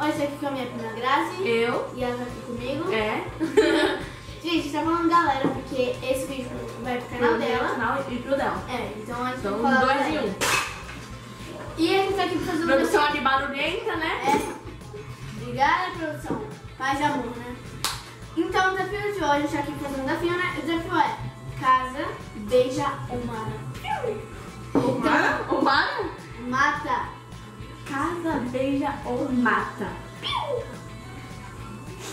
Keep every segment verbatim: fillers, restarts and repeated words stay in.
Hoje aqui com a minha prima Grazi. Eu. E ela tá aqui comigo. É. Gente, tá falando galera, porque esse vídeo vai pro canal pro dela. Canal e pro dela. É, então a gente então, vai falar dois e um. E a gente tá aqui fazendo... Produção aqui barulhenta, né? É. Obrigada, produção. Paz e amor, né? Então, o desafio de hoje, a gente tá aqui fazendo o desafio, né? O desafio é casa, beija ou mata. Humana? Humana? Mata. Casa, beija ou mata? Piu!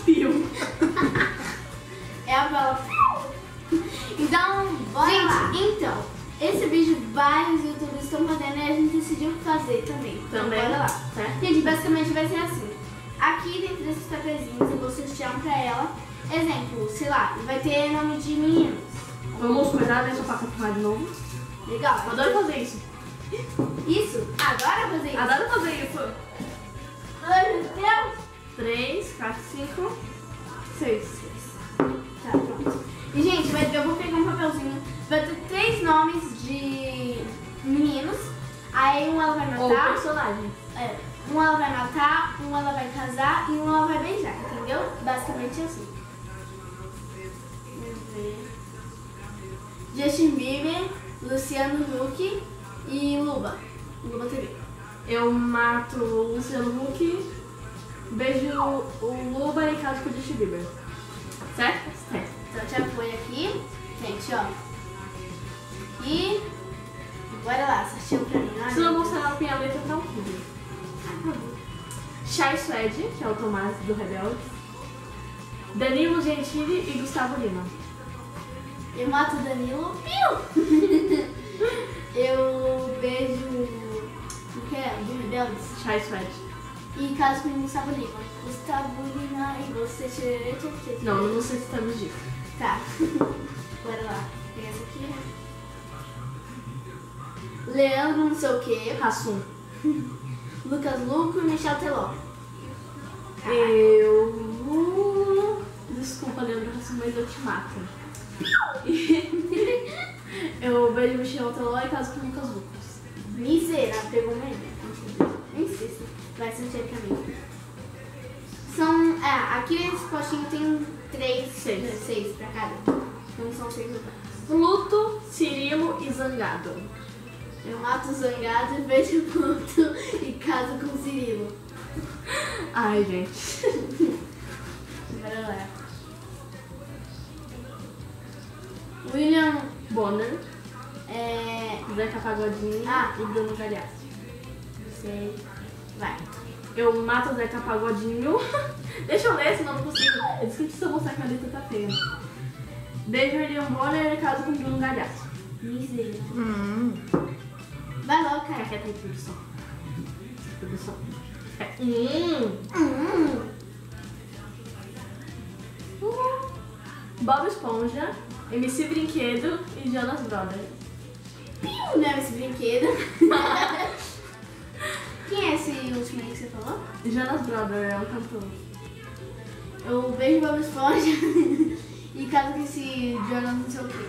Piu! É a bola. Piu! Então, bora gente, lá. Então, esse vídeo vários youtubers estão fazendo e a gente decidiu fazer também. Também. Então, bora lá. Certo? Gente, basicamente vai ser assim. Aqui dentro desses papelzinhos eu vou sortear um pra ela. Exemplo, sei lá, vai ter nome de meninos. Vamos começar, deixa eu passar de novo. Legal. Eu adoro fazer isso. Isso, adoro fazer isso. Adoro fazer isso. Dois, três, três, quatro, cinco, seis, seis. Tá, pronto. E, gente, vai ter, eu vou pegar um papelzinho. Vai ter três nomes de meninos. Aí um ela vai matar. Ou personagem. É, um ela vai matar, um ela vai casar e um ela vai beijar, entendeu? Basicamente assim. Vamos ver. Justin Bieber, Luciano Luque e Luba, Luba T V. Eu mato o Luciano Luque, beijo o Luba e caso com o Justin Bieber. Certo? Certo. Então eu te apoio aqui. Gente, ó. E... bora lá, sorteio pra mim. Se não mostrar a minha letra, tá um vídeo. Chay Suede, que é o Tomás do Rebelde. Danilo Gentili e Gusttavo Lima. Eu mato o Danilo. Piu! Eu beijo o que é? De Rebeldes? Chay Suede. E caso com o Gusttavo Lima. Gusttavo Lima e você tirei. Não, eu não sei se estamos disso. Tá. Bora lá. Pega essa aqui. Leandro não sei o que. Hassum. Lucas Luco e Michel Teló. Eu... desculpa, Leandro Hassum, mas eu te mato. Eu beijo o Michel Teló e caso com o Lucas Luco. Miserável, pegou uma ideia. Nem sei se vai sentir pra mim. São... é, aqui nesse postinho tem três, seis, seis pra cada. Então são seis lugares. Pluto, Cirilo e Zangado. Eu mato o Zangado, beijo o Pluto e caso com o Cirilo. Ai, gente. Bora lá. William Bonner, é... Zeca Pagodinho ah, e Bruno Gagliasso. Você vai. Eu mato o Zeca Pagodinho. Deixa eu ler, senão não consigo. Eu disse que precisa mostrar que a letra tá feia. Beijo William Bonner e caso com Bruno Gagliasso. Misericórdia. Hum. Vai logo, cara. Aqui tá aí, produção. Produção. Hum. Hum. Hum. Bob Esponja, M C Brinquedo e Jonas Brothers. Piu, né, M C Brinquedo? Quem é esse último aí que você falou? Jonas Brothers, é um cantor. Eu beijo Bob Esponja e caso com esse Jonas não sei o quê.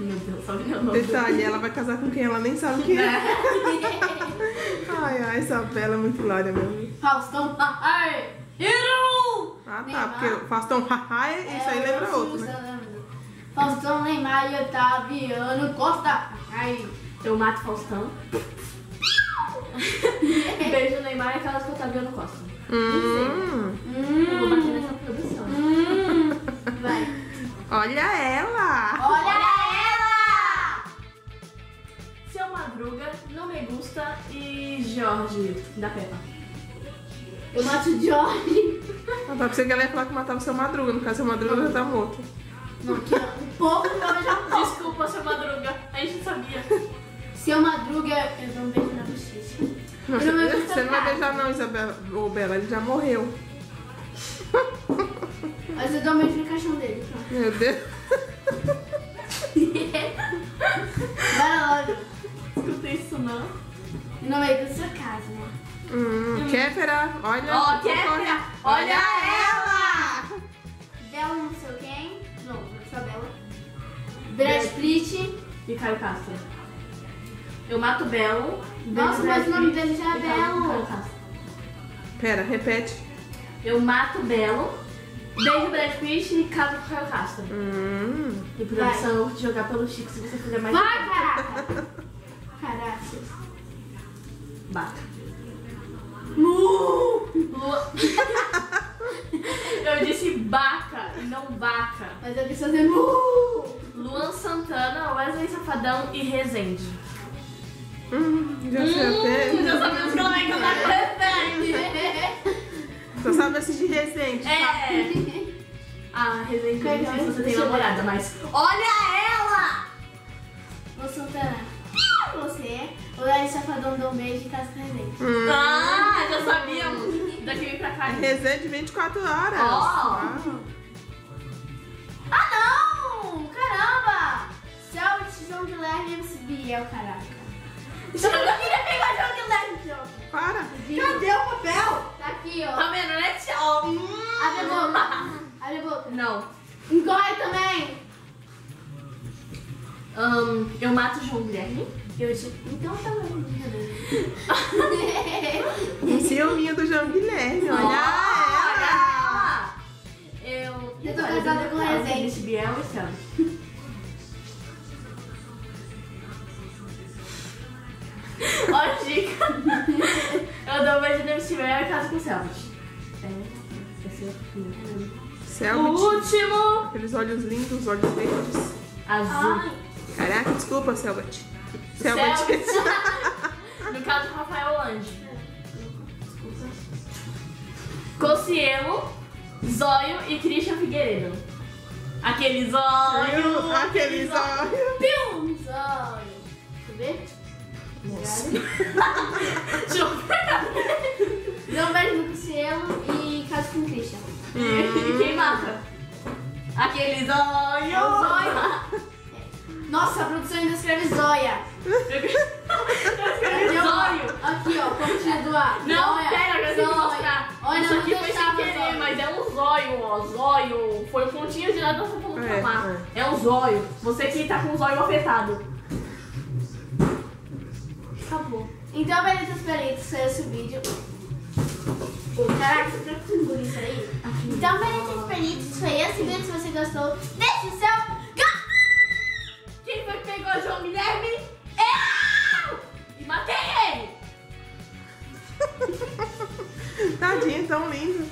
Meu Deus, sabe meu nome. Detalhe, ela vai casar com quem ela nem sabe quem é. Ai, ai, essa bela é muito glória mesmo. Faustão, ai, hero! Ah, tá, Neymar. Porque Faustão, ai, é, isso aí lembra outro, né? Faustão, Neymar e Otaviano Costa. Ai, eu mato Faustão. Beijo Neymar e caso com Otaviano Costa. Hum. Hum. Eu vou bater nessa produção. Hum. Vai. Olha ela! Olha ela! Seu Madruga, Não Me Gusta e Jorge da Pepa. Eu mato o Jorge. Eu pensei que ela ia falar que matava o Seu Madruga, no caso Seu Madruga já tá morto. Não, aqui ó, um pouco eu já tô. Desculpa, Seu Madruga, a gente sabia. Seu Madruga, eu não beijo na justiça. Não, você não, você não vai beijar não, Isabela, ou Bela, ele já morreu. Mas eu dou um beijo no caixão dele, tá? Meu Deus. Vai logo. Escutei isso não. No meio da sua casa, né? Hum, hum. Kéfera, olha. Ó, oh, Kéfera, olha ela! Bela não sei quem. Não, Isabela. Pitt e Caio Castro. Eu mato Belo. Nossa, mas o nome dele já é Belo. Pera, repete. Eu mato Belo, beijo Brad Pitt e caso com Caio Castro. Hum. E por isso eu vou te jogar pelo Chico se você fizer mais. Vai, caraca! Caraca. Bata. Lu! Lu! Eu disse baca e não vaca. Mas eu disse fazer mu! Luan Santana, Wesley Safadão e Rezende. Hum, já sei hum, até. Já sabemos como é que eu tô cantando. Só sabe esse de Rezende. É. Tá? Ah, Rezende, eu não sei se você tem namorada, mas... Olha ela! Luan Santana. Você, o Wesley Safadão deu um beijo e casa Rezende. Hum. Ah, já sabíamos. Daqui vem pra cá. Rezende vinte e quatro horas. Ó! Oh. Ah. ah, não! Caramba! Seu João Guilherme M C Biel, caraca. Eu não queria pegar o João Guilherme, João. Para! Cadê o papel? Tá aqui, ó. Tá vendo, né? Ó. Abre a boca. Abre a boca. Não. Engole também. Um, eu mato o João Guilherme. Eu te... Então tá bom. Um ciúminho do João Guilherme, olha, olha ela! Eu... Eu tô casada com o Rezende. Biel e Sam. Ó, dica! Eu dou um beijo no M C Biel e caso com o Celtic. É, o último! Aqueles olhos lindos, olhos verdes. Azul. Ai. Caraca, desculpa, Selbert. Selbert. No caso, Rafael Lange. Desculpa. Cossielo, Zóio e Christian Figueiredo. Aquele Zóio. Aquele Zóio. Piu! Zóio. Deixa eu ver. Nossa. Deixa eu ver. Não beijo no Cossielo e caso com o Christian. Hum. E quem mata? Aquele Zóio. Zóio. Nossa, a produção ainda escreve Zóia. Eu escrevi Zóio. Aqui, ó, como te doar. Não, Zóia, pera, eu já vou mostrar. Olha, isso aqui foi sem querer, Zóio. Mas é um Zóio, ó, Zóio. Foi um pontinho de nada, você falou chamar. É um Zóio. Você que tá com o Zóio afetado. Acabou. Então, beleza, espera, saiu esse vídeo. Caraca, você tá com tudo isso aí? Então, beleza, espera, saiu esse vídeo. Se você gostou, deixe o seu... Quem foi que pegou o João Guilherme? Eu! E matei ele! Tadinho, tão lindo!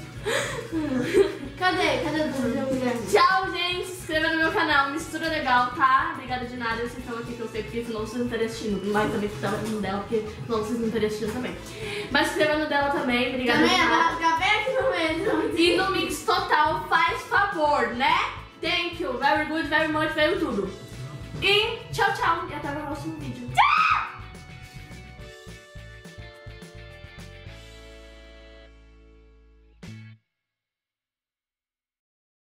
Cadê? Cadê o João Guilherme? Tchau, gente! Se inscreva no meu canal, mistura legal, tá? Obrigada de nada, vocês estão aqui que eu sei porque senão vocês não estão assistindo. Mas também que estava no dela, porque senão vocês não estão assistindo também. Mas se inscreva no dela também, obrigada também, de nada. Também, vai ficar bem aqui no meio. Não. E no Mix Total, faz favor, né? Thank you, very good, very much, veio tudo. E tchau, tchau. E até o próximo vídeo. Tchau!